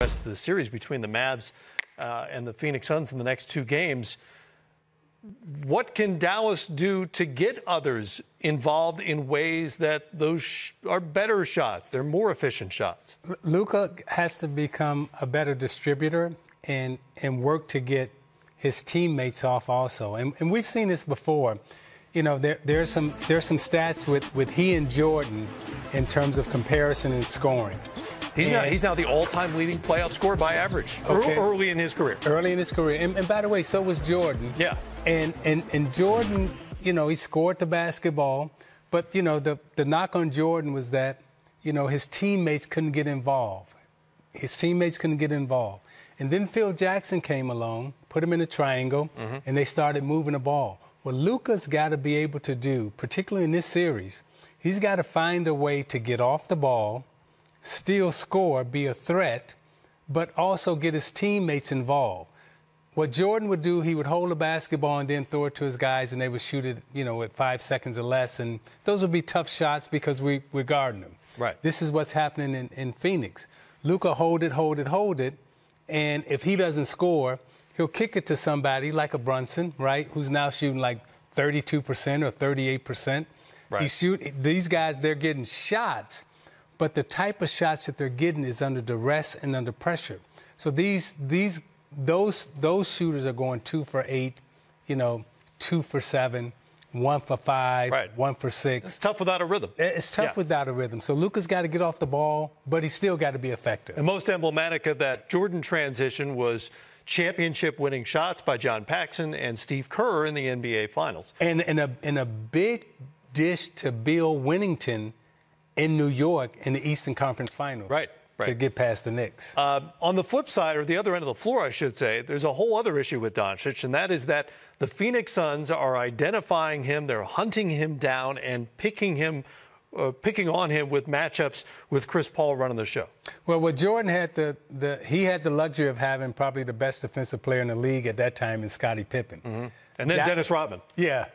Rest of the series between the Mavs and the Phoenix Suns in the next two games. What can Dallas do to get others involved in ways that those are better shots? They're more efficient shots. Luka has to become a better distributor and work to get his teammates off also. And we've seen this before. You know, there's some stats with he and Jordan in terms of comparison and scoring. He's now the all-time leading playoff scorer by average. Okay. Early in his career. Early in his career. And by the way, so was Jordan. Yeah. And Jordan, you know, he scored the basketball. But, you know, the knock on Jordan was that, you know, his teammates couldn't get involved. His teammates couldn't get involved. And then Phil Jackson came along, put him in a triangle, and they started moving the ball. What Luka's got to be able to do, particularly in this series, he's got to find a way to get off the ball, still score, be a threat, but also get his teammates involved. What Jordan would do, he would hold the basketball and then throw it to his guys, and they would shoot it, you know, at 5 seconds or less, and those would be tough shots because we're guarding them. Right. This is what's happening in Phoenix. Luka hold it, and if he doesn't score, he'll kick it to somebody like a Brunson, right, who's now shooting like 32% or 38%. Right. These guys, they're getting shots, but the type of shots that they're getting is under duress and under pressure. So those shooters are going 2 for 8, you know, 2 for 7, 1 for 5, right. 1 for 6. It's tough without a rhythm. It's tough without a rhythm. So Luka's got to get off the ball, but he's still got to be effective. And most emblematic of that Jordan transition was championship-winning shots by John Paxson and Steve Kerr in the NBA Finals. And a big dish to Bill Winnington in New York in the Eastern Conference Finals. Right. Right. To get past the Knicks. On the flip side, or the other end of the floor, I should say, there's a whole other issue with Doncic, and that is that the Phoenix Suns are identifying him, they're hunting him down, and picking on him with matchups with Chris Paul running the show. Well, Jordan had the luxury of having probably the best defensive player in the league at that time in Scottie Pippen, and then Dennis Rodman. Yeah,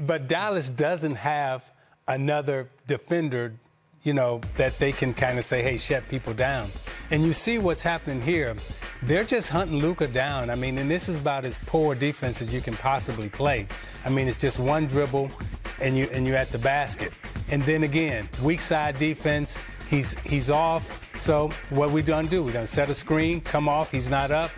but Dallas doesn't have another defender, you know, that they can kind of say, hey, shut people down. And you see what's happening here. They're just hunting Luka down. I mean, and this is about as poor defense as you can possibly play. I mean, it's just one dribble and you're at the basket. And then again, weak side defense, he's off. So what we gonna do? We're gonna set a screen, come off, he's not up,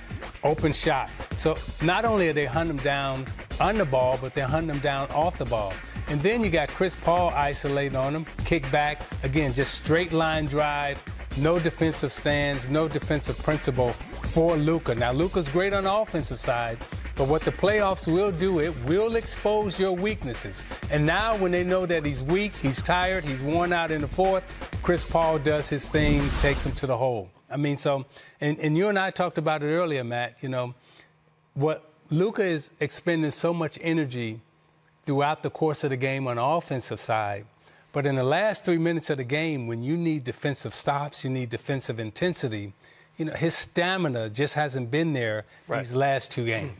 open shot. So not only are they hunting him down on the ball, but they're hunting him down off the ball. And then you got Chris Paul isolating on him, kick back. Again, just straight line drive, no defensive stance, no defensive principle for Luka. Now, Luka's great on the offensive side, but what the playoffs will do, it will expose your weaknesses. And now when they know that he's weak, he's tired, he's worn out in the fourth, Chris Paul does his thing, takes him to the hole. I mean, so, and you and I talked about it earlier, Matt, you know, what Luka is expending so much energy throughout the course of the game on the offensive side. But in the last 3 minutes of the game, when you need defensive stops, you need defensive intensity, you know, his stamina just hasn't been there these last two games.